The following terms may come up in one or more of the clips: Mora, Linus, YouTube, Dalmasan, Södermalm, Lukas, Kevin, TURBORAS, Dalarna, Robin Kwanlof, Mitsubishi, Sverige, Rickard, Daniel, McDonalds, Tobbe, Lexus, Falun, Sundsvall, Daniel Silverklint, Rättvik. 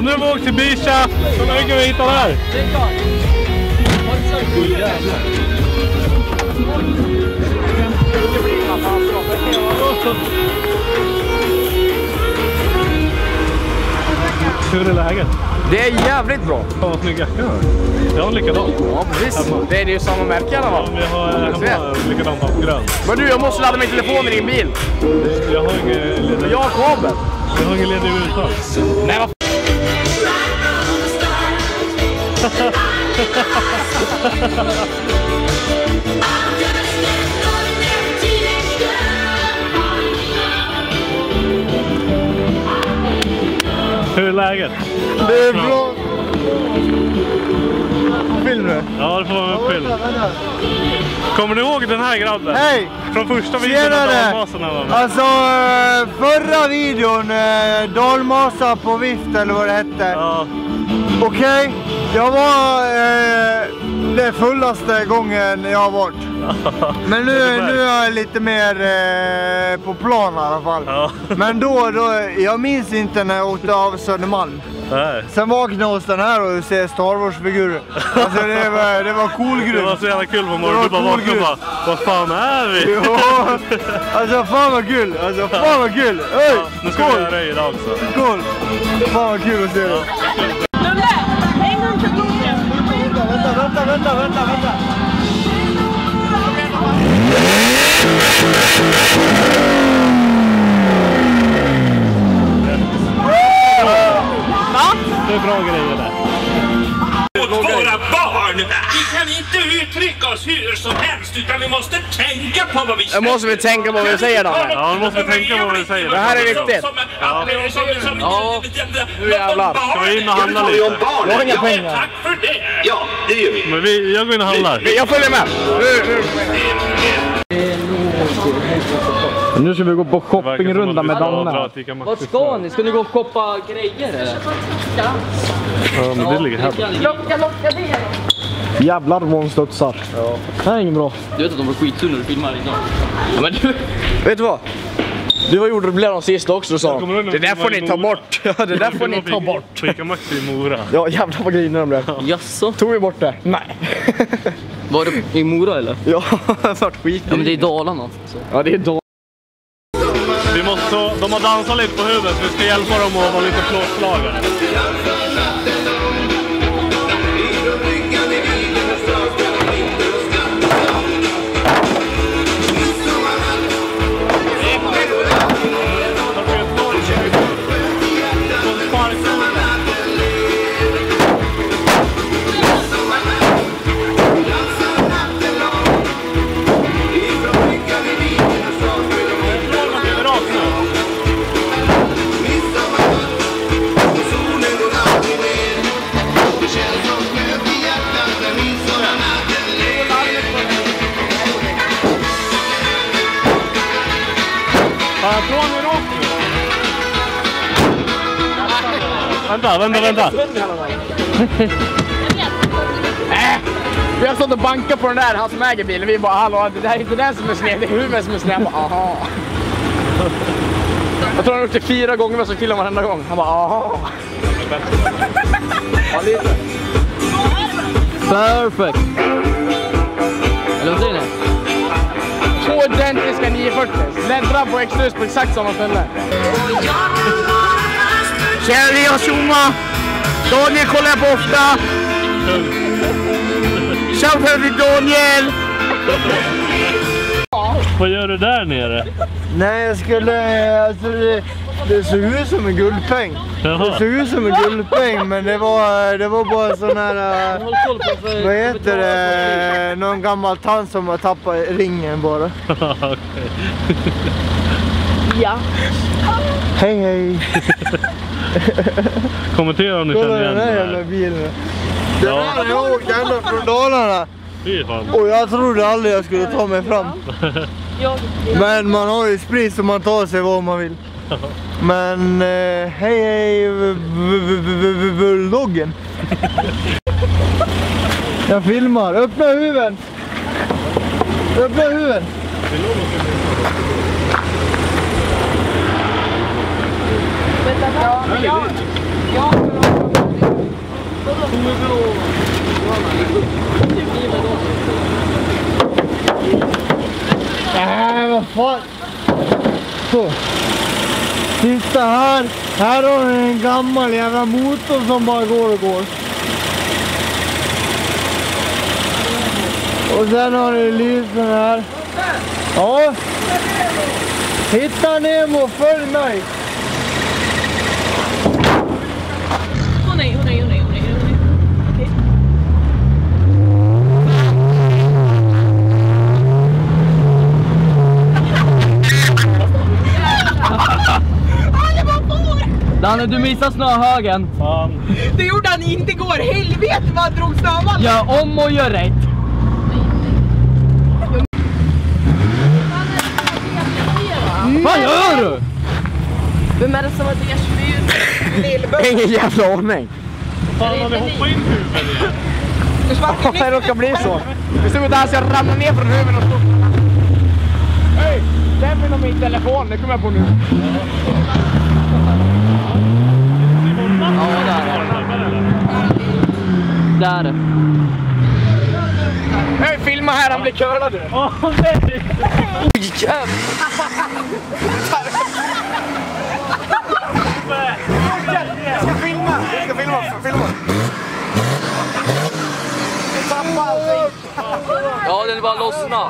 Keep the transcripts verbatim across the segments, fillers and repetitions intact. Som nu har åkt till Bisha, så lägger vi hitta där. Hur är läget? Det är jävligt bra. Fan vad snygg jacka här. Jag har likadant. Ja precis, hemma. Det är ju samma märke alla va? Ja, vi har hemma likadant av grön. Men du, jag måste ladda min telefon i din bil. Jag har ingen ledig. Jag har kabel. Jag har ingen ledig i U S A. Nej vad Hur är läget? Det är bra. Film nu? Ja, det får vara en film. Kommer du ihåg den här grabben? Hej! Från första videon av Dalmasan var med. Alltså, förra videon, Dalmasan på vift eller vad det hette. Ja. Okej, okay, jag var eh, det fullaste gången jag har varit. Men nu, nu är jag lite mer eh, på plan i alla fall. Ja. Men då, då, jag minns inte när jag åkte av Södermalm. Nej. Sen vaknade jag hos den här och ser Star Wars-figurer. Alltså det var, det var cool grupp. Det var så jävla kul på morgonen. Du bara vaknade och bara, vad fan är vi? Jo, alltså fan vad kul. Alltså fan vad kul. Öj, ja, nu ska vi göra idag också. Skål. Fan vad kul att se det. Ja. Vänta, vänta, vänta, vänta. Va? Det är bra grejer där. Åt våra barn! Vi kan inte uttrycka oss hur som helst, utan vi måste tänka på vad vi säger. Nu måste vi tänka på vad vi säger då. Ja, nu måste vi tänka på vad vi säger. Det här är viktigt. Ja, nu jävlar. Ska vi in och handla lite? Jag har inga pengar. Tack för det. Ja, det gör vi. Men vi, jag går in och handlar. Jag följer med. Nu ska vi gå på shoppingrunda med Danne. Vart ska ni? Ska ni gå och shoppa grejer eller? Ja, men det ligger här. Locka, locka det. Jävlar vad hon studsar. Ja. Det här är ingen bra. Du vet att de var skitsur när du filmar idag. Ja, men du... Vet du vad? Du var gjorde det bland de sista också och sa det där får ni ta bort. Ja, det där får ni ta bort. Skicka Max i Mora. Ja, jävlar vad griner de blev. Jaså? Tog vi bort det? Nej. Var det i Mora eller? Ja, svart skit. Ja, men det är Dalarna. Så. Ja, det är Dalarna. Vi måste, de har dansat lite på huvudet. Vi ska hjälpa dem att vara lite plåtslagare. Vänta, vänta, vänta. Äh, vi har stått och bankat på den där, han som äger bilen. Vi bara, hallå, det här är inte den som är sned, det är huvudet som är sned. Bara, aha. Jag tror han har gjort det fyra gånger, men så killar man varenda gång. Han bara, aha. Perfekt. Eller vad säger ni? Två identiska nio fyrtio. Ländra på X-lus på exakt samma ställe. Kärlek och tjomma! Daniel kollar på ofta! Shoutout till Daniel! Vad gör du där nere? Nej, jag skulle... Alltså, det, det såg ut som en guldpeng. Jaha. Det såg ut som en guldpeng, men det var, det var bara sån här... Vad heter det? Någon gammal tant som har tappat ringen bara. Okej. Ja. Hej, hej. Kommentera om ni känner igen den här. Den här bilen. Den här jag åkte ända från Dalarna. Och jag trodde aldrig jag skulle ta mig fram. Men man har ju sprit så man tar sig vad man vill. Men eh, hej hej vloggen. Jag filmar. Öppna huven. Öppna huven. Ja, men jag... Ja, men nej, vad fan. Så. Titta här. Här har du en gammal jävla motor som bara går och går. Och sen har du lysen här. Ja. Hitta Nemo, följ mig. Åh nej, åh nej, åh nej, åh nej, åh nej. Okej. Ah, det var bor! Danne, du missade snöhögen. Fan. Det gjorde han inte igår. Helvete vad drog snöman. Gör om och gör rätt. Vad gör du? Vem är det som har dersfyr? Ingen jävla ordning. Fan vad vi hoppar in huvudet igen. Varför kan det råka bli så? Det ser ut att jag ramlar ner från huvudet och stod. Hej! Lämna nog min telefon, det kommer jag på nu. Ja, där. Där. Hej, filma här, han blir curlad. Åh, nej! Jävlar! Jag ska filma! Jag ska filma! Filma! Jag tappar allting! Ja, den är bara lossna!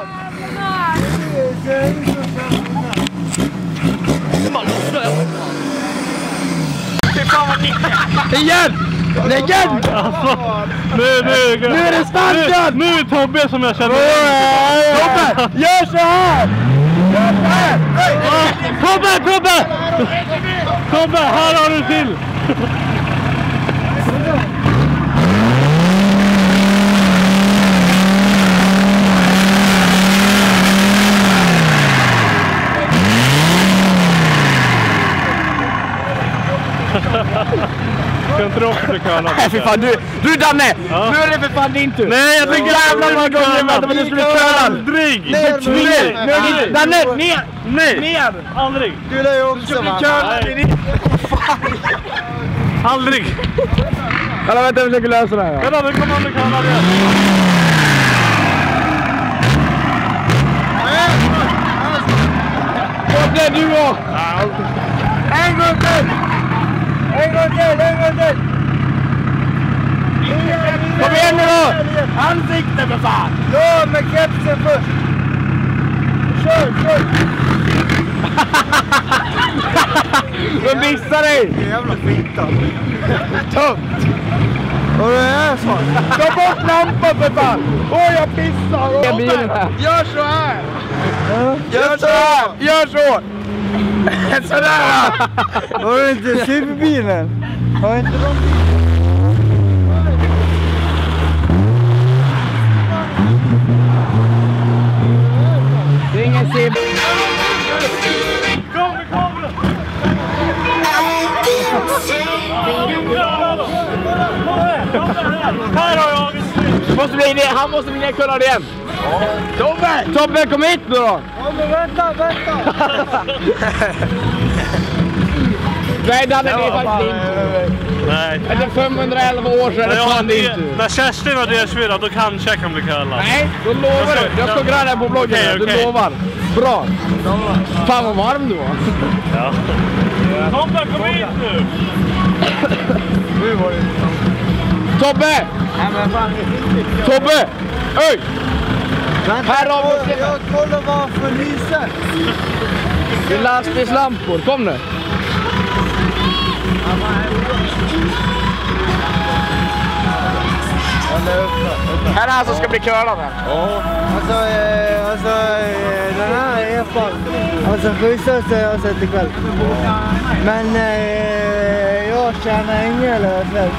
Den bara lossna! Det är fan vad nickar! Igen! Legend! Nu, nu, nu är det starten! Nu, nu Tobbe som jag känner. Tobbe, gör så här! Gör så här! Tobbe, Tobbe! Tobbe, här har du till! Nej för fan, du, du Danne, ja. Nu är det för fan din tur. Nej, jag tänker jävlar några gånger med att du skulle köra. Aldrig! Nej, nej, nej, Danne, ner, nej, ner, aldrig. Du lär ju också man. Aldrig. Kolla, vänta, vi försöker lösa det här. Kolla, nu kommer han med kameran igen. Vad blev du då? En gång till! En gång till, en gång till! Kom igen nu då! Ansikte för fan! Ja, med kepsen först! Kör, kör! Du missar dig! Jävla fitta! Tömt! Vad är det så? Ta bort lampan för fan! Åh, jag pissar! Gör så här! Gör så här! Gör så! Sådär! Var det inte superbilen? Var inte de... Det är ingen sim. Kom med kameran! Här har jag en slut. Det måste bli det. Han måste bli ner kunnad igen. Tobbe! Tobbe, kom hit nu då! Ja, men vänta, vänta! Nej, det hade ni faktiskt inte. Nej. Efter femhundraelva år så är det fan din tur. När Kerstin var deras fyra, då kanske jag kan bli kallad. Nej, då lovar du. Jag ska grann här på bloggen. Okay, okay. Du lovar. Bra. Fan vad varm du var. Ja. Tobbe, kom hit nu. Nu var det. Tobbe! Nej, men fan. Tobbe! Öj! Här har vi... Jag kollar vad för lyser. Det är lastbilslampor. Kom nu. Här är han som ska bli curlad här. Ja. Alltså, eh, alltså, eh, den här är fan. Alltså, skjutsas har jag sett ikväll. Men eh, jag tjänar ingen eller sett.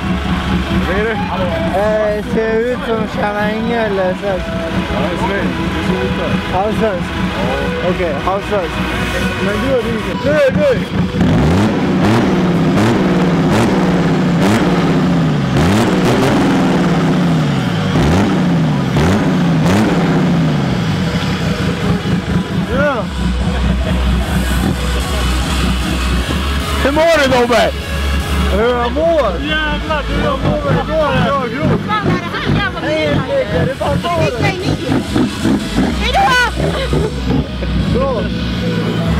Vad är det? Eh, ser ut som tjänar ingen eller sett. Ja, det är snyggt. Det ser ut där. Halvsvensk. Okej, halvsvensk. Men du är riktigt. Du är du! Hur mår du, Tobbe? Ömår! Jävlar, du har på mig igår! Vad fan var det här jävla bilen? Nej, det är det bara så! Fick mig ner! Hej då!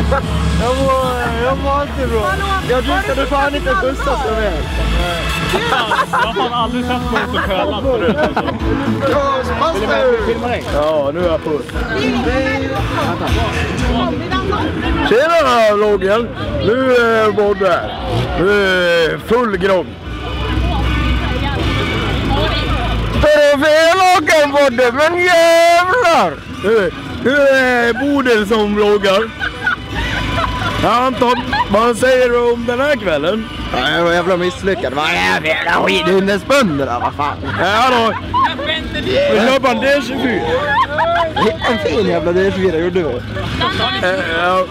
Bra! Jag mår, jag mår alltid bra! Hallå, jag dukade fan inte bussar så väl! Jag har aldrig sett mig så skönat förut. Vill du med att filma dig? Ja, nu är jag full. Tjena loggen! Nu är Borde här. Nu är full grogg. För att förlågan Borde, men jävlar! Nu är Bodel som vloggar. Anton, vad säger du om den här kvällen? Ja, jag var jävla misslyckad. Vad är det jävla skidhundesbönderna? Vad fan? Ja då. Jag köper en D tjugofyra. En fin jävla D tjugofyra gjorde du. Ja.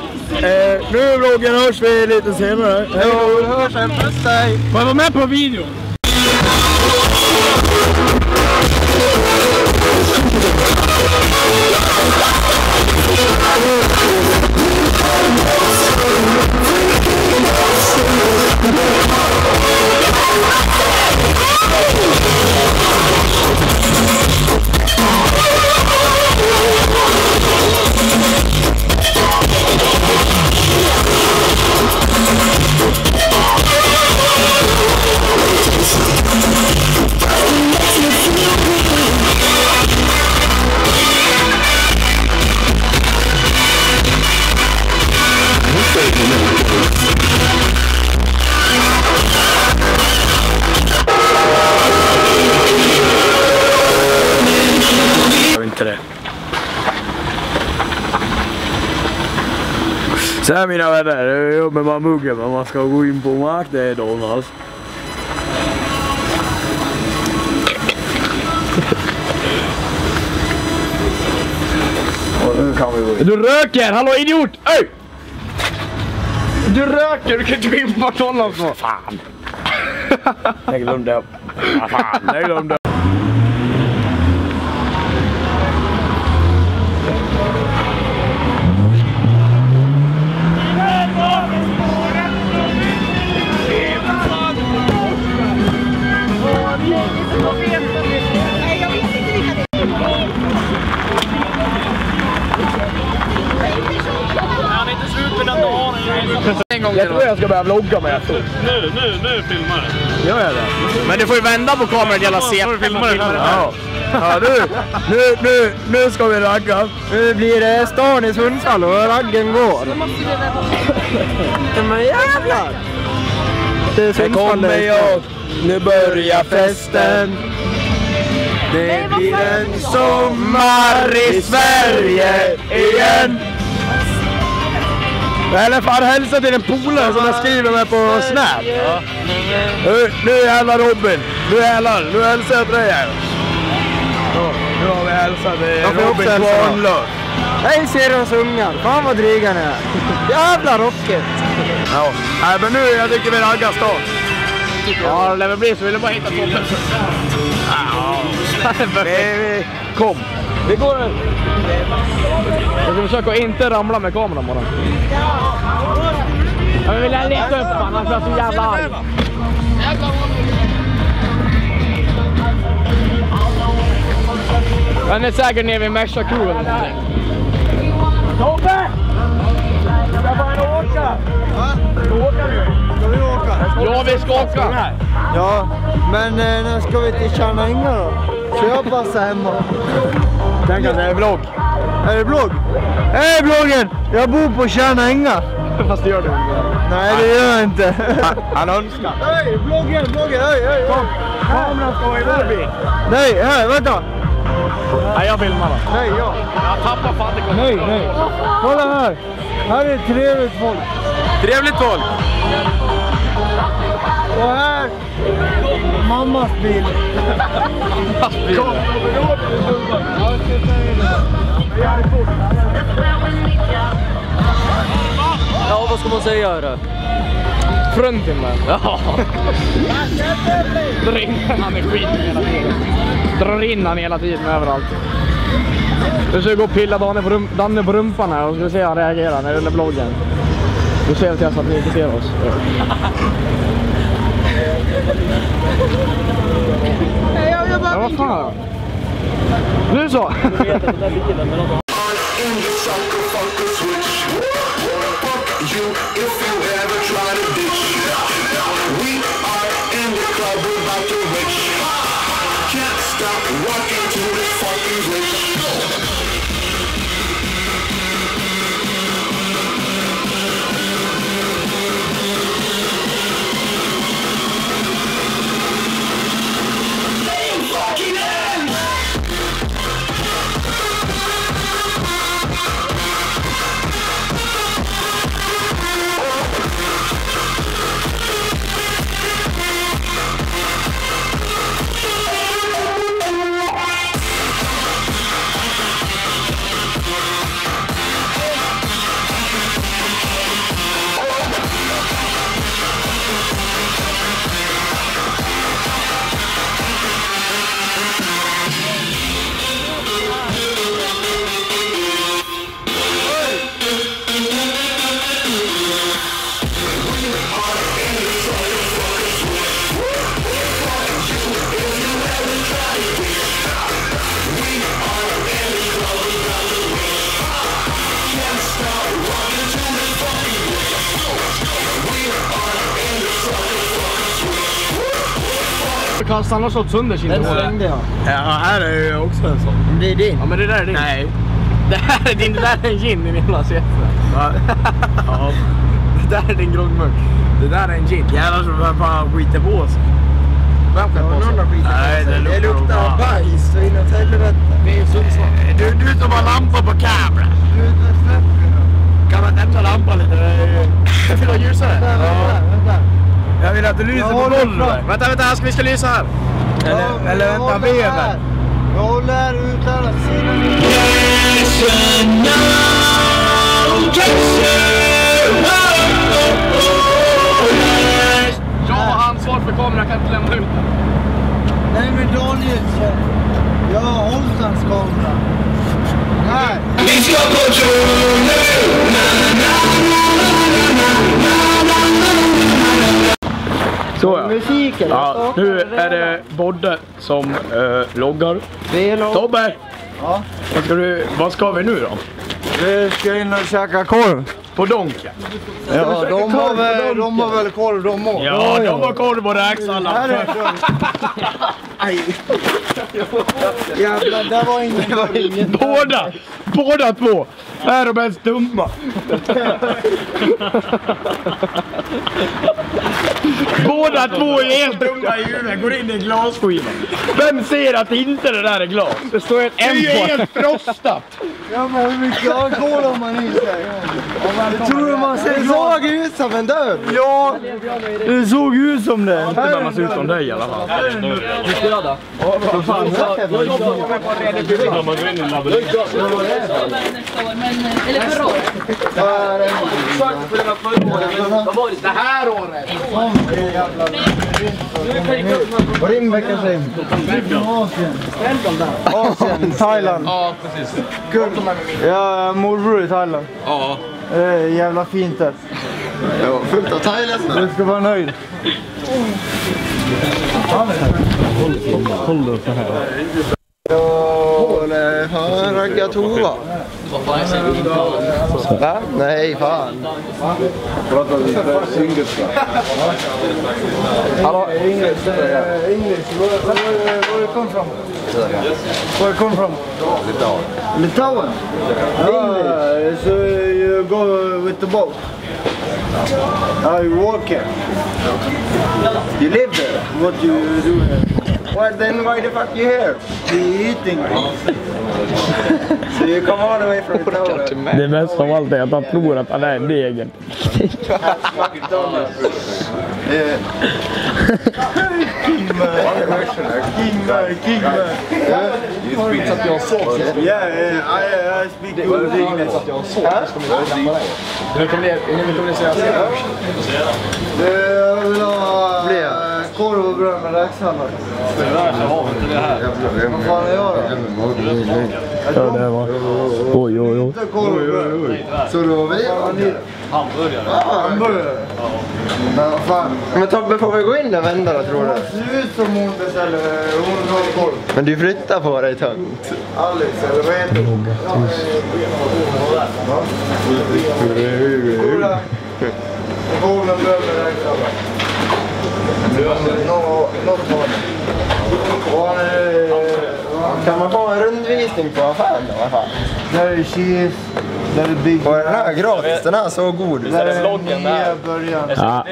Nu vloggen hörs vi lite senare. Hej då, hörs en puss dig. Får jag vara med på video? Så här mina vänner, jag jobbar med muggen, men man ska gå in på marknaden idag alltså. Och nu kan vi gå in. Du röker, hallå idiot! Öj! Du röker, du kan inte gå in på McDonalds så. Fan! Jag glömde upp. Ja, fan, jag glömde upp. Jag tror jag ska börja vlogga med. Nu, nu, nu filmar det. Gör jag det? Men du får ju vända på kameran hela scenen. Ja, ja du, nu, nu, nu ska vi ragga. Nu blir det stan i Sundsvall och raggen går. Men jävlar! Det kommer jag, nu börjar festen. Det blir en sommar i Sverige igen. Eller fan hälsa till en polare som jag skriver med på Snap. Ja. Nu, nu jävlar Robin, nu jävlar, nu hälsar jag till dig här. Ja, nu har vi hälsat till Robin Kwanlof. Hej seriös ungar, fan vad dryga ni är. Jävla rocket. Ja, nej, men nu jag tycker vi raggar start. Ja, det blir så, vill jag bara hitta på. Ja, vi, kom. Vi går. Jag ska försöka inte ramla med kameran bara. Jag vill leta upp han, annars är så jävla arg. Han är säkert nere vid Mersakur eller någonting. Tobbe! Ska bara åka! Va? Ska vi åka nu? Ska vi åka? Ja, vi ska åka! Ja, men när ska vi till Tjärnängar då? Så jag passar hemma. Tänk att det är vlogg. Är det vlogg? Hej vloggen! Jag bor på Tjärnängar. Fast det gör du inte. Nej, det gör jag inte. Han önskar. Hej vloggen, vloggen, hej, hej. Kom, kameran ska vara i vår bil. Nej, hej, vänta. Nej, jag filmar då. Nej, jag. Jag tappar fan det. Nej, nej. Kolla här. Här är trevligt folk. Trevligt folk. Och här, mammas bil. Mammas bil. Kom, kom, kom. Ja, vad ska man säga då? Fruntimmer. Ja. Drar in han i skiten hela tiden. Drar in han hela tiden överallt. Nu ska jag gå och pilla Danne på, rum Danne på rumpan här och ska se han reagerar när det är bloggen. Du ser att jag satt och inte ser oss. pengarna då? Nu så! Karlsson har slått sönder sin hål. Den ja. Ja, här är ju också en sån. Det är din. Ja, men det där är din. Nej. Det här är din, det där är en gin i min glas. Ja. Ja. Det där är din groggmörk. Det där är en gin. Jävlar så man bara skiter på sig. Vem kan på sig? Nej, det luktar, det luktar bajs och inåt helvete. Det är ju Sundsvall. Du, du som har lampor på kamera. Du är snäpp. Kan man dämpa lampan lite? Jag vill ha ljusare. Vänta, vänta, vänta. Jag vill att du lyser på golvet. Vänta, vänta, här ska vi ska lysa här. Eller, ja, eller vänta, vever. Jag håller ut här att se. Jag har ansvar för kameran, jag kan inte lämna ut den. Nej, men Daniel, jag har hållit hans kamera. Nej. Vi ska på tron nu. Så ja. Musik, eller? Ja, nu är det Bodde som eh, loggar. Tobbe! Ja. Vad ska, du, vad ska vi nu då? Vi ska in och käka korv. På Donken? Ja, ja de, har väl, de har väl korv de har. Ja, ja, de har korv och räks alla. Aj. Jävlar, det var ingen. Det var ingen. Båda! Båda två! Här är de ens dumma. Båda två är helt dumma i huvudet. Går in i glasskivan. Vem ser att inte det där är glas? Det står ett M på. Det är ju helt frostat. Ja, men hur mycket alkohol har man i sig? Jag tror man ser såg ut som en död. Ja, det såg ut som det. Inte bara man ser ut som dig i alla fall. Rickard. Vad fan? Jag jobbar med på redan byggnad. Man går in i labbet. Eller förra året. Vad var det här året? Ring veckans ring. Asien. Thailand. Ja, precis. Ja, morbror i Thailand. Ja. Det är jävla fint där. Ja, fullt av thailändare. Du ska vara nöjd. Håll upp den här. Håller för raggatova. Va? Nej, fan. Pratar du engelska? Hallå? Engelska. Var kommer du ifrån? Var kommer du ifrån? Litauen. Litauen? Ja, så du går med båt. Are you working? You live there? What do you do here? Well then why the fuck you here? You're eating. So you come all the way from Italy. Det mest av allt är att han tror att han är en degen. Kingman, Kingman. You speak att jag såg. Yeah, I speak good English. Att jag såg. Du kommer ni, ni kommer ni säga. Det vill ha korv och bröd med räkshallad. Tyvärr så har vi inte det här. Vad fan är jag då? Ja, det var... Oj, oj, oj. Så då var vi hamburgare. Ja, hamburgare. Men vad fan. Men Tobbe, får vi gå in där och vända då, tror du? Det ser ut som hon beställer. Hon har korv. Men du flyttar på dig tungt. Alice, eller vad heter hon? Ja, det är ju... Kolla. Kolla med räkshallad. Kan man få en rundvisning på affären då i alla fall? Där är cheese, där är big. Och den här gratis, den här är så god. Där är vloggen där. Ja,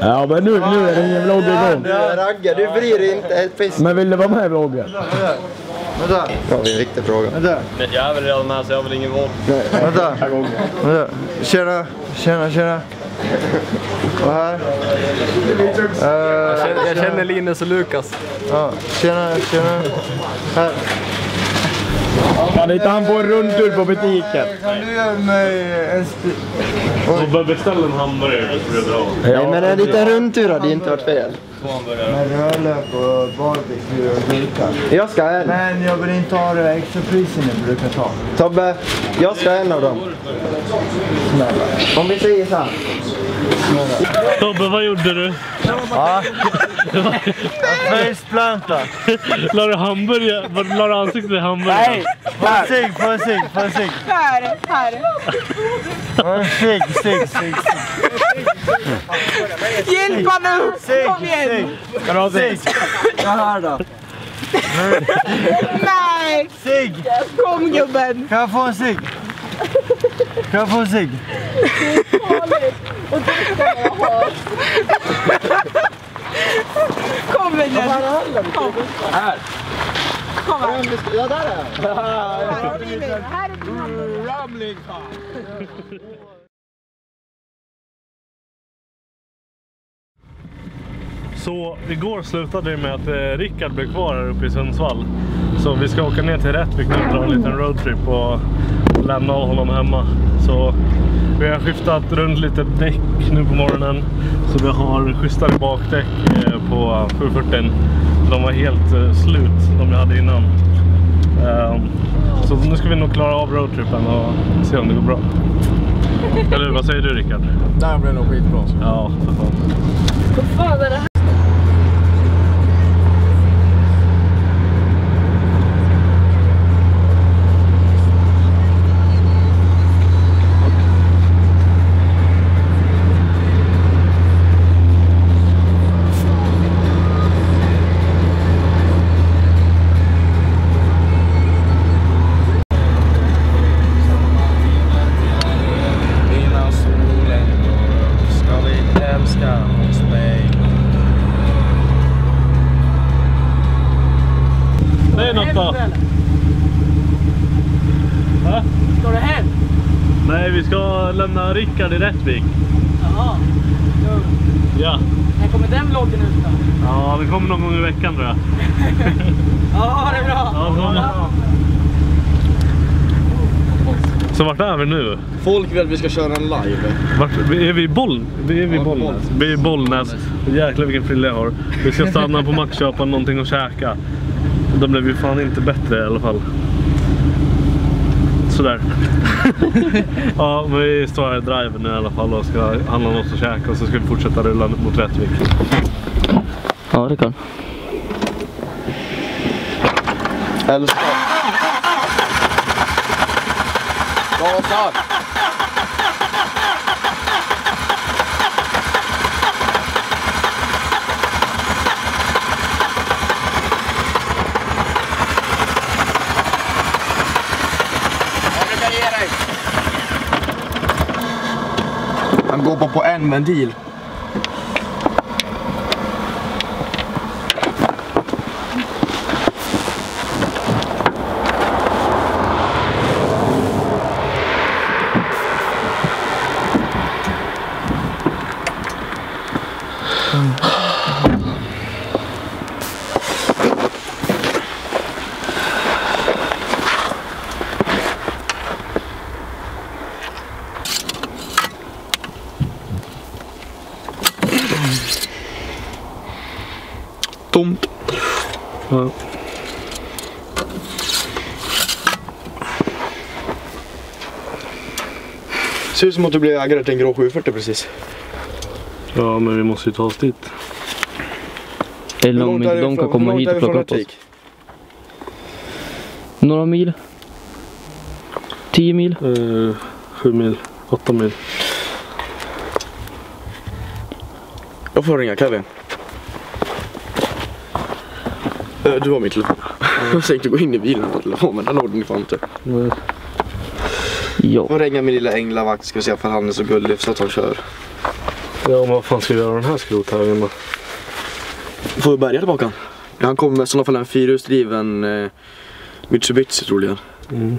ja, men nu, nu är det ingen vlogg igång. Ragga, du bryr dig inte ett piss. Men vill du vara med i vloggen? Vänta. Ja, det är en riktig fråga. Vänta. Men jag är väl redan med så jag har väl ingen vård. Vänta. Vänta. Tjena, tjena, tjena. Och här. Uh, jag känner Linus och Lukas. Ja, tjena, tjena. Här. Kan inte han få en rundtur på butiken? Kan du göra mig en sp... Du bör beställa en hamburgare för att dra. Nej, men en liten rundtur hade inte varit fel. Men rödlök och barbecue och gurka. Jag ska en. Men jag vill inte ha det extra prisen du brukar ta. Tobbe, jag ska en av dem. Snälla. Om vi säger så här. Tobbe, vad gjorde du? Ja. Faceplanta. Lade du hamburgare? Lade du ansiktet i hamburgare? Nej. Få sig, få sig, få sig. Här, här. Sig, sig, sig. Hjälpa nu! Kom igen! Sig! Jag hör då. Nej! Sig! Kom gubben! Kan jag få en sig? Kan jag få en sig? Det är farligt. Och det ska jag ha. Kom igen! Kom! Här! Kom här! Ja, där är han! Här är det! Här är det! Så igår slutade det med att Rickard blev kvar här uppe i Sundsvall. Så vi ska åka ner till Rättvik och dra en liten roadtrip och lämna av honom hemma. Så vi har skiftat runt lite däck nu på morgonen. Så vi har schysstare bakdäck på sjuhundrafyrtio. De var helt slut, de vi hade innan. Så nu ska vi nog klara av roadtrippen och se om det går bra. Eller vad säger du, Rickard? Det här blir nog skitbra. Ja, för fan. Vad fan är det här? Rickard i Rättvik. Jaha. Ja. När kommer den vloggen ut då? Ja, den kommer någon gång i veckan tror jag. Ja, det är bra. Ja, det är bra. Så vart är vi nu? Folk vill att vi ska köra en live. Vart, är vi i Boll? Vi är vi ja, Bollnäs. Vi är i Bollnäs. Jäklar vilken frille jag har. Vi ska stanna på Max, köpa någonting och käka. Då blev vi fan inte bättre i alla fall. Sådär. Ja, men vi står här i driven nu i alla fall och ska handla något att käka och så ska vi fortsätta rulla mot Rättvik. Ja, det kan. Älskar. Gasar. Han går på på en med en deal. tomt. Ja. Det ser ut som att du blev ägare till en grå sjuhundrafyrtio precis. Ja, men vi måste ju ta oss dit. Eller om de kan från, komma hit och plocka upp oss. Några mil? Tio mil? Uh, sju mil, åtta mil. Jag får ringa Kevin. Uh, du har min telefon. Mm. Jag tänkte gå in i bilen på telefonen, men den ordning fan inte. Mm. Ja. Jag ringer min lilla änglavakt, ska vi se för han är så gullig så att han kör. Ja, men vad fan ska vi göra den här skrothögen då? Får vi bärga tillbaka? Ja, han kommer med sådana fall en fyrhjulsdriven eh, Mitsubishi troligen. Mm.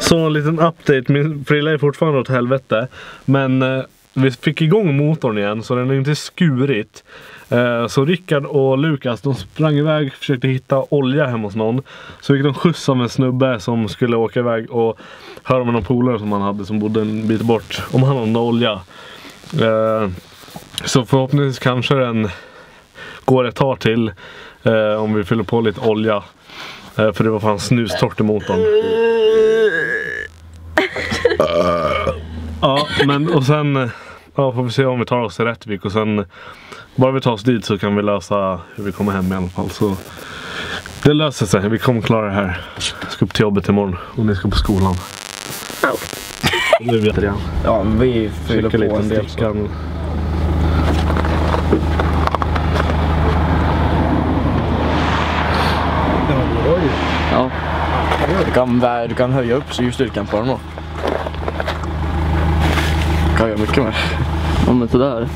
Så en liten update, min frilla är fortfarande åt helvete. Men eh, vi fick igång motorn igen så den är inte skurit. Eh, så Rickard och Lukas, de sprang iväg, försökte hitta olja hemma hos någon. Så gick de skjuts av en snubbe som skulle åka iväg och höra med någon polare som han hade som bodde en bit bort. Om han hade olja. Eh, Så förhoppningsvis kanske den går ett tag till eh, om vi fyller på lite olja. Eh, för det var fan snustort i motorn. Ja, men och sen ja, får vi se om vi tar oss till Rättvik. Och sen, bara vi tar oss dit så kan vi lösa hur vi kommer hem i alla fall. Så det löser sig, vi kommer klara det här. Jag ska upp till jobbet imorgon och ni ska på skolan. Oh. Nu vet jag. Ja, vi fyller Kika på en del så. Ja, du kan, du kan höja upp så styrkan på den då. Du kan göra mycket mer. Ja, men sådär.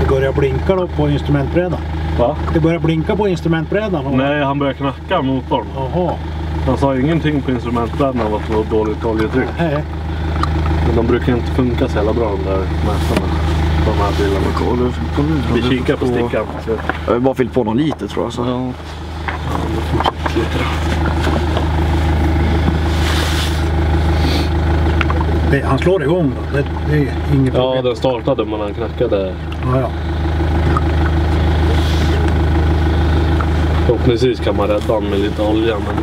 Det börjar blinka då på instrumentbrädan. Va? Det börjar blinka på instrumentbrädan. Och... Nej, han börjar knacka motorn. Jaha. Han sa ingenting på instrumentbrädan av att det var dåligt oljetryck. Nej. Men de brukar inte funka så jävla bra de där mätarna. De här bilarna. Vi kikar på stickan. Jag har bara fyllt på någon lite tror jag. Så. Ja. Ja, då fortsätter vi lite då. Nej, han slår igång då. Det, det är inget problem. Ja, den startade men han knackade. Ja, ja. Förhoppningsvis kan man rädda med lite olja. Men...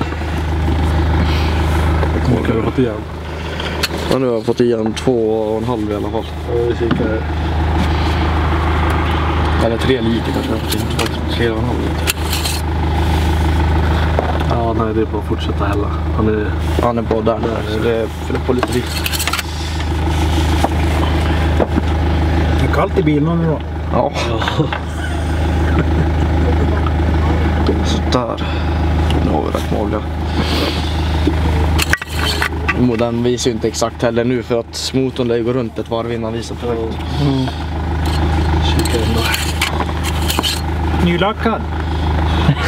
Det kommer vi åt igen. Ja, nu har jag fått igen två och en halv i alla fall. Ja, vi kikar här. Eller tre liter kanske jag har fått in. Tre och en halv liter. Ja, nej det är bara att fortsätta hälla. Han är, Han är bara där. där det är, fyller på lite vikt. Det är kallt i bilen nu då. Ja. Ja. Sådär. Nu har vi rätt med olja. Den visar ju inte exakt heller nu för att motorn där går runt ett varv innan visar perfekt. Mm. Kika den där. Nylackad!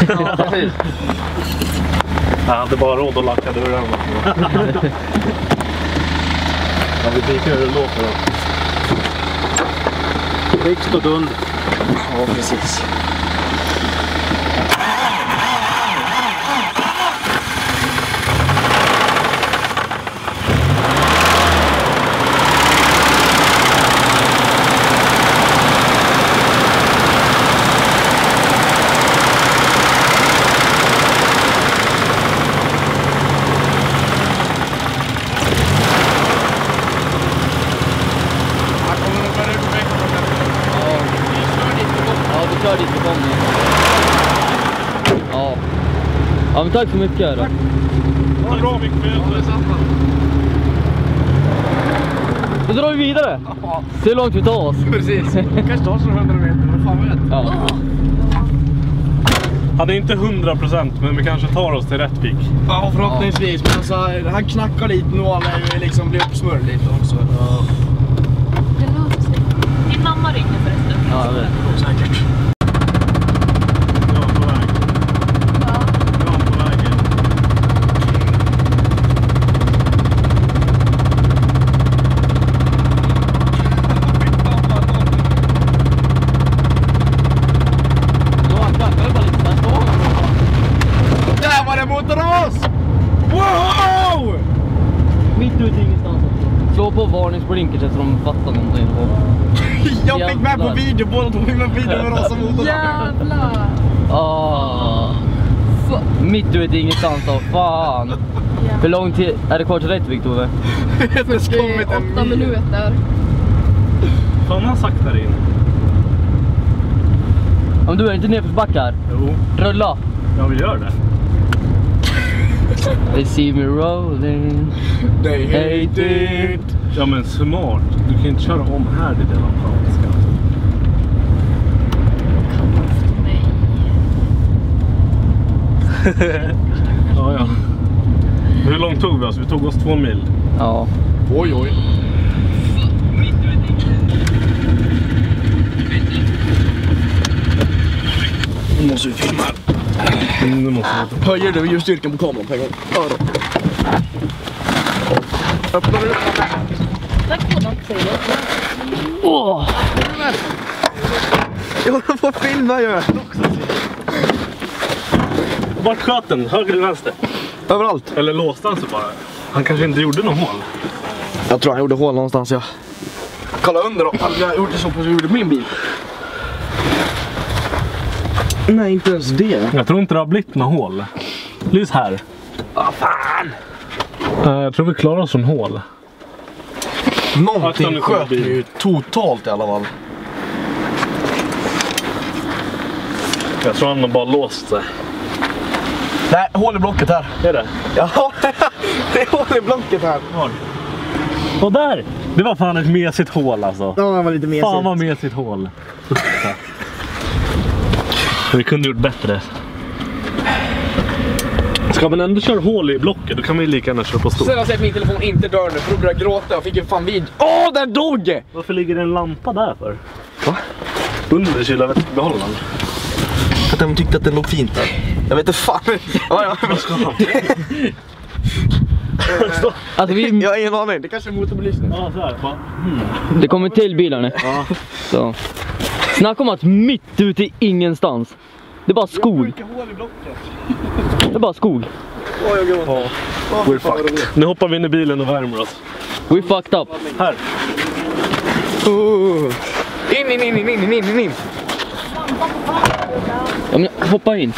Ja, precis. Jag hade bara råd att lacka över den. Ja, vi tycker hur det låter då. Rikt och dund. Ja, precis. Tack så mycket då. Ha en bra mycket. Då drar vi vidare. Ja. Se hur långt vi tar oss. Precis. Kanske tar oss hundra meter, men fan vet. Ja. Ja, det är inte hundra procent, men vi kanske tar oss till Rättvik. Ja, förhoppningsvis. Men så här, han knackar lite nu när vi liksom blir uppsmörd lite också. Ja. Det låter sig. Min mamma ringer förresten. Ja, det är säkert. Där var det mot oss! Wow! ut ingenstans. Slå på varningsblinker så att de fattar någonting. Jag fick med på video, båda tog med på video med rasa motorn. Jävlar! Åh. Mitt ut ingenstans av fan. Hur lång tid är det kvar till Rättvik, Tobbe? fyrtioåtta minuter. Fan, han saktar in. Om du är inte nedförsbackar. Jo. Rulla. Ja, vi gör det. They see me rolling. They hate it. Ja, men smart. Du kan inte köra om här i den amerikanska. Kan man för mig? Ja, ja. Hur långt tog vi oss? Vi tog oss två mil. Ja. Oj, oj. Nu måste vi filma här. Nu måste vi filma. Höjer du just styrkan på kameran på en gång? Ja då. Öppnar du upp. Tack för något, säger du. Åh! Jag håller på att filma, gör jag. Vart sköt den? Höger eller vänster? Överallt. Eller låste han så bara? Han kanske inte gjorde någon hål. Jag tror han gjorde hål någonstans, ja. Kolla under då. Jag gjorde så på så gjorde min bil. Nej, inte ens det. Jag tror inte det har blivit några hål. Lys här. Vad fan! Uh, jag tror vi klarar oss från hål. Någonting sköt ju totalt i alla fall. Jag tror han har bara låst sig. Nej, hål i blocket här. Är det? Ja, det är hål i blocket här. Och där! Det var fan ett mesigt hål alltså. Ja, det var lite mesigt. Fan vad mesigt hål. Vi kunde gjort bättre. Ska man ändå köra hål i blocket, då kan man ju lika gärna köra på stort. Sen har jag sett min telefon inte dör nu, för då började jag gråta. Jag fick en fan vid. Åh, den dog! Varför ligger det en lampa där för? Va? Under kylarvätbehållaren. För att de tyckte att den låg fint där. Jag vet inte fan. Ja, ja. Alltså, vi... Jag har ingen aning, det kanske är motorbelysning. Ja, så här. Mm. Det kommer till bilar nu. Ja. Så. Snack om att mitt ute i ingenstans. Det är bara skog. Det är bara skog. We're fucked. Nu hoppar vi in i bilen och värmer oss. We're fucked up. Här. Oh. In, in, in, in, in, in, in. Ja, men hoppa in.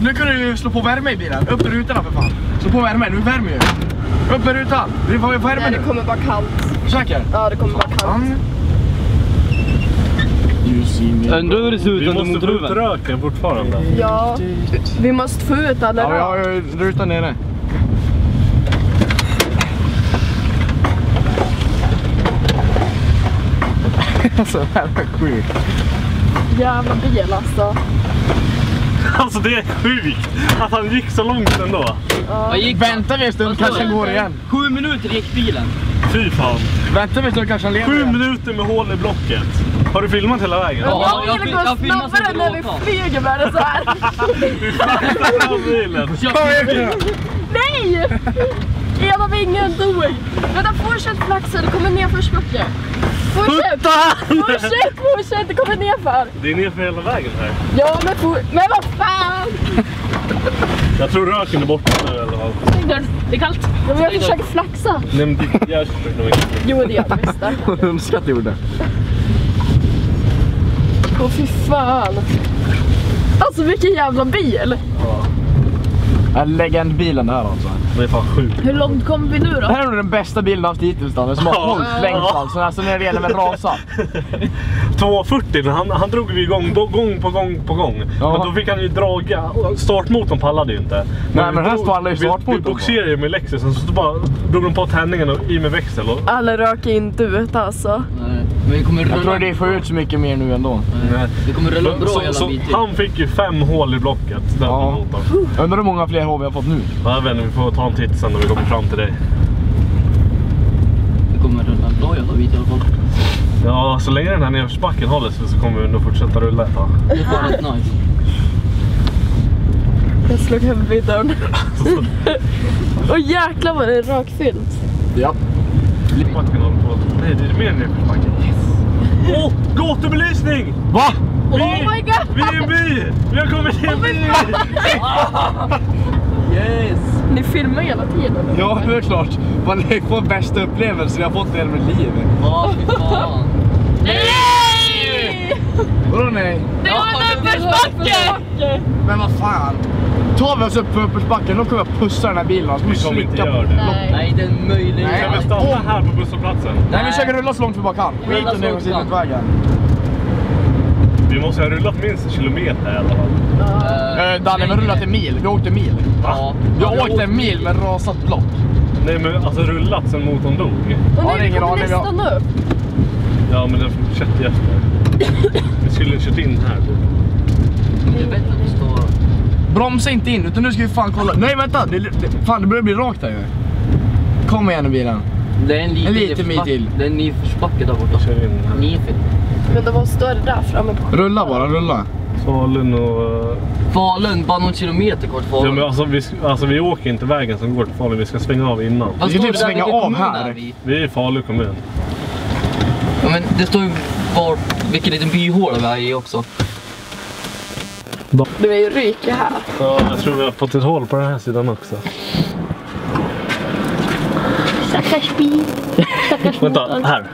Nu kan du slå på värme i bilen. Upp i rutorna för fan. Slå på värme, nu värmer ju. Upp i rutan. Vi får ju värme. Nej, det kommer bara kallt. Säker? Ja, det kommer bara kallt. Ändå hur det ser ut under motorhuven. Vi måste få ut röken fortfarande. Ja, vi måste få ut alla rök. Ja, jag har rutan nere. Alltså, det här är sjukt. Jävla bil alltså. Alltså det är sjukt att han gick så långt ändå. Jag gick... Vänta vi en stund, kanske han går igen. Sju minuter gick bilen. Fy fan. Vänta vi en stund, kanske han lever. Sju igen. Minuter med hål i blocket. Har du filmat hela vägen? Ja, jag, jag, jag filmade så när vi flyger med det så här. Vi flyger av bilen. Nej! Ena vingen dog. Vänta, fortsätt flaxa, det kommer ner för spucken. Fortsätt! Fortsätt, fortsätt, det kommer ner för. Det är ner för hela vägen här. Ja, men for... Men vad fan! Jag tror röken är borta nu eller vad? Det är kallt. Ja, men jag försöker flaxa. Nej, men det gör jag inte. Jo, det gör jag visst. Vad önskat du gjorde. Åh, fy fan. Alltså, vilken jävla bil. Ja. Jag lägger en bilen här alltså. Det är fan sjukt. Hur långt kommer vi nu då? Det här är nog den bästa bilden av hittills då. Den som har hållit längst alltså. Alltså när det gäller med rasa. två fyrtio, han, han drog vi igång då, gång på gång på gång. Ja. Men då fick han ju draga. Startmotorn pallade ju inte. Men nej men här står alla i startmotorn. Vi boxerade ju med Lexus och så bara drog de på tändningen och i med växel. Och... alla röker inte ut alltså. Nej. Men vi kommer rulla... jag tror det får ut så mycket mer nu ändå. Nej. Det kommer rulla bra så, så han fick ju fem hål i blocket. Den ja. Jag undrar hur många fler hål vi har fått nu. Ja vänner, vi får ta en titt sen när vi kommer fram till dig. Det kommer rulla bra jävla bit i alla fall. Ja, så länge den här nedförsbacken håller så kommer vi nog fortsätta rulla ett tag. Det var rätt nice. Jag slog huvudet vid dörren. Och jäklar vad det är rakfyllt. Ja. Backen håller på. Nej, det är mer nedförsbacken. Yes! Åh, oh, gatubelysning! Va? Vi, oh my god! Vi är en by! Vi har kommit till en by! Yes! Ni filmar hela tiden. Ja, det är klart. Man är på bästa upplevelsen jag har fått i hela mitt liv. Åh, fy fan. Nej! Vadå nej? Det var en uppförsbacke! Men vad fan? Tar vi oss upp för uppförsbacken, då kommer jag pussa den här bilen. Vi kommer inte göra det. Nej, nej det är en möjlighet. Nej, vi stannar här på bussplatsen. Nej, nej, vi försöker rulla så långt vi bara kan. Vi hittar ner oss i vägen. Vi måste ha rullat minst en kilometer i alla fall. Uh, Daniel, vi rullat en mil. Vi åkte en mil. Va? Ja, vi åkte en mil med rasat block. Nej, men alltså rullat sen motorn dog. Och ja, nej, vi kom nästan upp. Ja, men den fortsätter efter. Vi skulle kört in här. Det vet att vi står... bromsa inte in, utan nu ska vi fan kolla. Nej, vänta. Det, det, fan, det börjar bli rakt här ju. Kom igen nu, bilen. Det är en liten, en liten mil till. Det är en ny försbacke där borta. Ny för... men det var större där framme på. Rulla bara, rulla. Falun och... Falun, bara någon kilometer kort Falun. Ja, men alltså, vi, alltså vi åker inte vägen som går till Falun, vi ska svänga av innan. Fast vi ska typ svänga av här. Vi... vi är i Falun kommun. Ja men det står ju var, vilken liten byhåla vi är i också. Du är ju ryka här. Ja, jag tror vi har fått ett hål på den här sidan också. Stackars bil. Stackars motor. Vänta, här.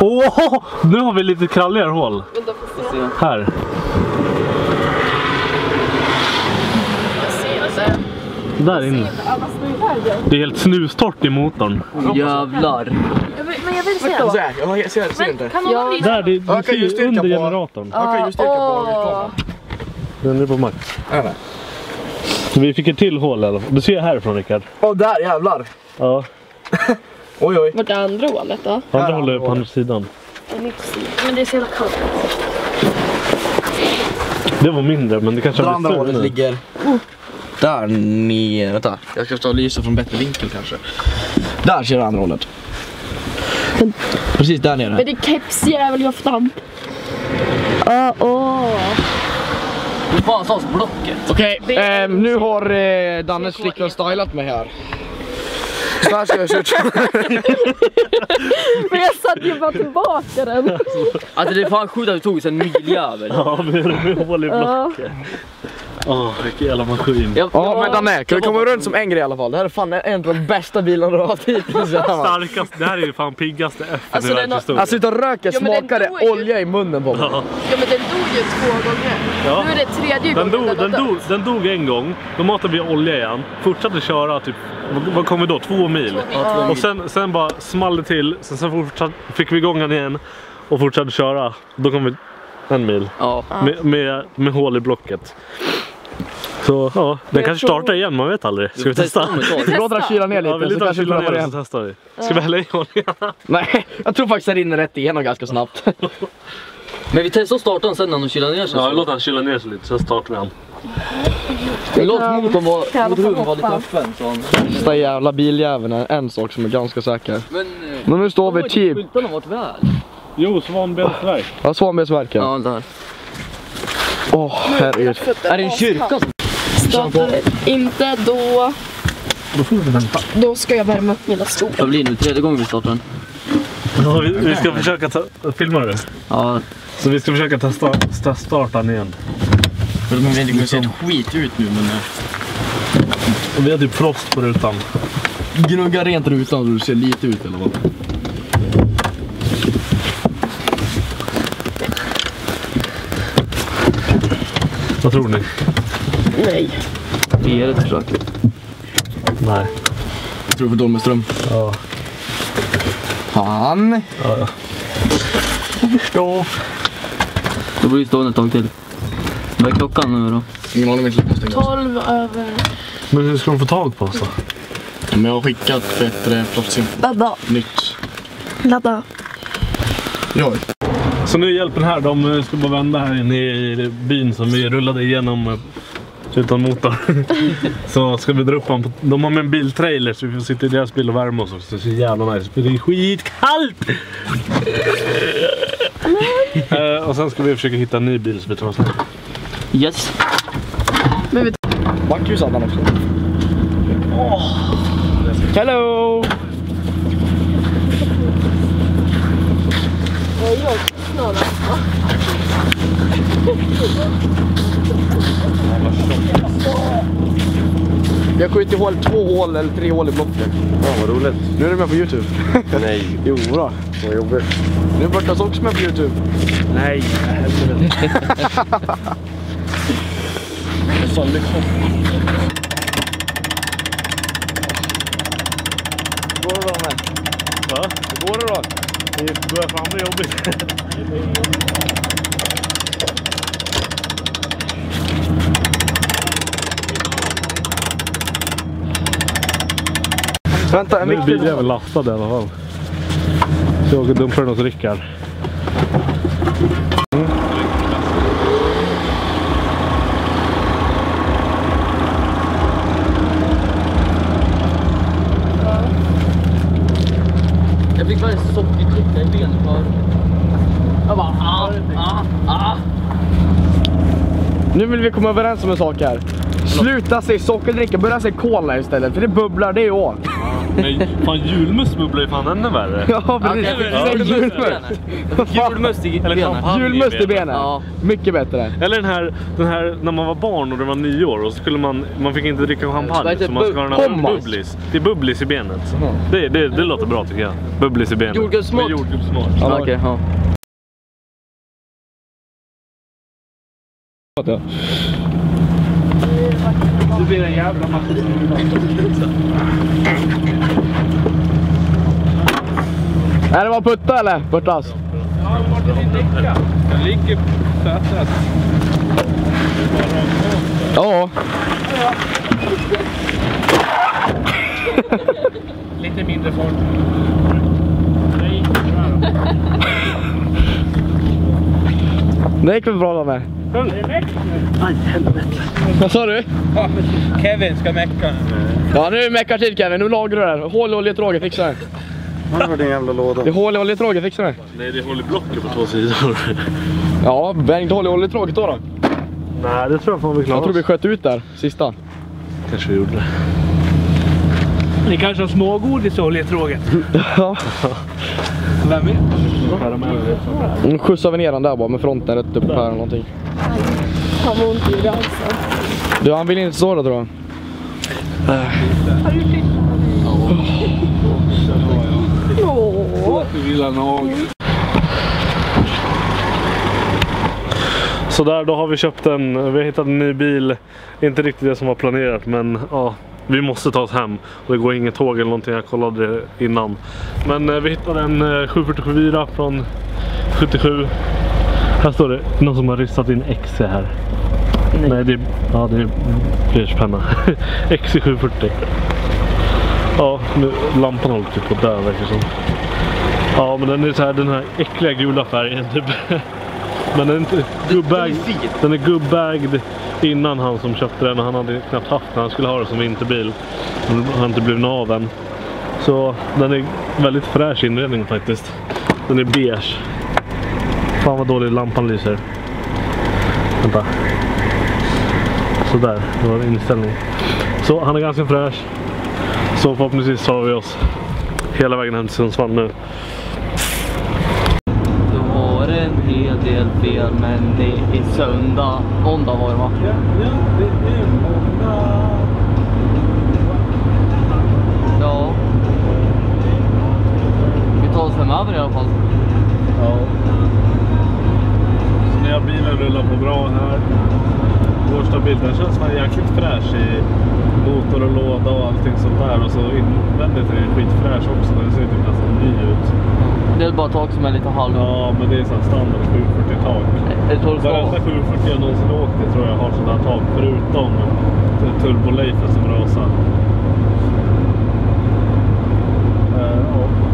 Åh, nu har vi lite kralligare hål. Vänta, får se. Här. Jag ser alltså. Där inne. Det är helt snustort i motorn. Oh, jävlar. Jag vill, men jag vill se. Jag ser, jag ser, jag ser inte. Ja. Där, det, det ser ju under generatorn. Jag kan ju styrka på. Den är på max. Vi fick ett till hål i alla fall. Du ser härifrån, Rickard. Åh, oh, där jävlar. Ja. Oj, oj. Vart är andra hålet då? Andra hålet är på andra sidan. Men det är så jävla kallt. Det var mindre, men det kanske har blivit större. Andra hålet ligger oh. där nere. Vänta, jag ska ta och lysa från bättre vinkel kanske. Där ser det andra hålet. Men, precis där nere. Men det kepsjävel jag fram. Åh, oh, åh. Oh. Det fanns alltså blocket. Okej, okay, eh, nu har eh, Danne slickat och stylat mig här. Så här ska jag köra. Men jag satt ju bara tillbaka den. Alltså det är fan sjukt att vi tog oss en miljävel. Ja, men det är hål i blocket. Åh, vilken jävla maskin. Ja, ja men Danne, kan vi komma runt som en grej i alla fall? Det här är fan en av de bästa bilarna du har haft hittills. Starkast, det här är ju fan piggaste efter alltså, den här historien. Alltså utan röka smakade ja, olja ju... i munnen på mig. Ja. Ja men den dog ju två gånger. Ja. Nu är det tredje den gången dog, den, den dog. Den dog en gång, då matade vi olja igen. Fortsatte köra typ, vad kom vi då? Två mil. Ja, två mil. Och sen, sen bara small det till, sen, sen fortsatt, fick vi igång den igen och fortsatte köra. Då kom vi en mil ja. med, med, med hål i blocket. Så ja, den jag kanske tror... startar igen, man vet aldrig. Ska vi testa? Vi låter att kyla ner lite, ja, vi så kanske vi ner det. Så testar vi. Ska vi hälla i oljan? Nej, jag tror faktiskt att det rinner rätt igenom ganska snabbt. Men vi testar att starta den sen när de kylar ner sig. Ja, låt den kyla ner sig lite, sen startar vi den. Men låt motorn vara, motorn vara lite öppen. Så den jävla biljäveln är en sak som är ganska säker. Men, Men nu står vi typ... skyltarna har varit väl. Jo, Svanbergsverk. Ja, Svanbergsverk. Ja, där. Åh, oh, herregud. Är det en kyrka som... inte då. Då ska jag värma upp mina skor. Det blir nu tredje gången vi startar den. Ja, vi, vi ska försöka ta, filma det. Ja. Så vi ska försöka testa ta starta den igen. För det kommer inte se ett skit ut nu men. Och vi har typ frost på rutan. Gnugga rent rutan så du ser lite ut eller vad. Vad tror ni? Nej. Vi ger ett försök. Nej. Jag tror vi Dolmeström. Ja. Fan. Ja, ja. Ja. Då blir vi stående ett tag till. Vad är klockan nu då? Ingen aning, inte lyckas stänga oss. Tolv över. Men hur ska de få tag på oss då? Men jag har skickat bättre platser. Ladda. Nytt. Ladda. Ja. Så nu är hjälpen här. De ska bara vända här inne i byn som vi rullade igenom utan motor. Så ska vi dra upp honom. De har med en biltrailer så vi får sitta i deras bil och värma oss också. Så jävla nice. Det är skitkallt! uh, och sen ska vi försöka hitta en ny bil som vi tar oss. Yes. Men vi tar... Backhus hade han också. Oh. Hello! Jag skjuter i hål två hål eller tre hål i blocken. Ja, vad roligt. Nu är du med på YouTube. Nej. Jo då. Vad jobbigt. Nu bortas också med på YouTube. Nej. Det är så lyckligt. Går det då med? Va? Det går det då? Det börjar fram med jobbigt. Vänta, en viktig... Nu blir jag väl lastad i alla fall. Så jag åker dumt för något Rickard. Mm. Jag fick bara en sockig klicka i benet för. Jag bara, ah, ah, ah. Nu vill vi komma överens om en sak här. Sluta se sockerdricka, börja se cola istället. För det bubblar, det är år. Men fan, julmust bubblar ju fan ännu värre. Ja, precis. Ja, julmust. Julmust i benen. Julmust i benen. Ja. Mycket bättre. Eller den här, den här, när man var barn och det var nio år och så skulle man, man fick inte dricka champagne så man ska ha en bubblis. Det är bubblis i benet. Mm. Det, det, det låter bra tycker jag. Bubblis i benet. Jordgubbsmått. Jordgubbsmått. Ja, okej, ja. Det blir en jävla maskin. Är det var putta eller? Puttas? Ja, vart är din däcka? Den ligger på sätet. Ja. Lite mindre fart. Det gick väl bra då med? Aj, helvete. Vad sa du? Kevin ska mecka. Ja, nu meckar till Kevin, nu lagrar du det här. Hål i oljetråget, fixa det. Vad var din jävla låda? Det är hål i oljetråget, fixa det. Nej, det är hål i blocket på två sidor. Ja, bänkt hål i oljetråget då då. Nej, det tror jag fan vi klarar. Jag tror vi sköt ut där, sista. Kanske vi gjorde det. Ni kanske har smågodis i oljetråget. Ja. Vem är? Nu skjutsar vi ner den där bara med fronten rätt upp här eller någonting. Han har ont i det alltså. Du, han vill inte stå där tror jag. Har du flyttat? Åh. Så där, då har vi köpt en, vi har hittat en ny bil. Inte riktigt det som var planerat, men ja. Vi måste ta oss hem och det går inget tåg eller någonting, jag kollade det innan. Men eh, vi hittade en eh, sju fyrtiofyra från sjuttiosju. Här står det någon som har ristat in X här. Nej, Nej det, är, ja, det är blyertspenna. X i sju fyrtio. Ja, nu, lampan håller typ på där verkar som. Ja, men den är så här, den här äckliga gula färgen typ. Men den är inte gubbägd, den är gubbägd innan han som köpte den, och han hade knappt haft den, han skulle ha den som vinterbil. Han har inte blivit av den. Så den är väldigt fräsch inredning faktiskt. Den är beige. Fan vad dålig lampan lyser. Vänta. Sådär, det var en inställning. Så han är ganska fräsch. Så förhoppningsvis tar vi oss hela vägen hem till Sundsvall nu. En hel del fel, men det är söndag. Måndag var det va? Ja, det är måndag. Ja. Vi tar oss hemöver i alla fall. Ja. Så när bilen rullar på bra här. Går första bilden känns man jäkligt fräsch i motor och låda och allting sånt där. Och så invändigt är det skitfräsch också, det ser typ nästan ny ut. Det är bara tak som är lite halv. Ja, men det är sån standard sjuhundrafyrtio tak. Varenda sjuhundrafyrtio jag någonsin åkt i tror jag har sådana tak förutom turboleifen som rasar.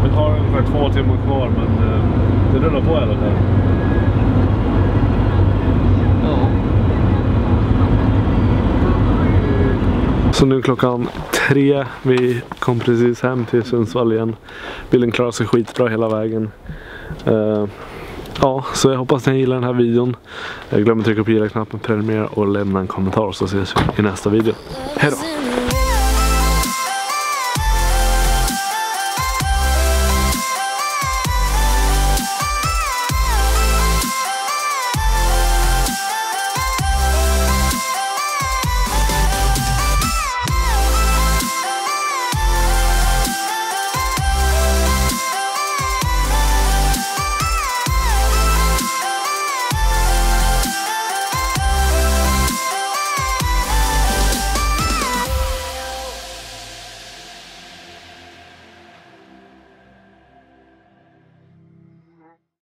Vi har ungefär två timmar kvar, men det rullar på eller där. Så nu är klockan tre, vi kom precis hem till Sundsvall igen. Bilen klarar sig skitbra hela vägen. Uh, ja, så jag hoppas ni gillar den här videon. Glöm inte att trycka på gilla-knappen, prenumerera och lämna en kommentar, så ses vi i nästa video. Hej då!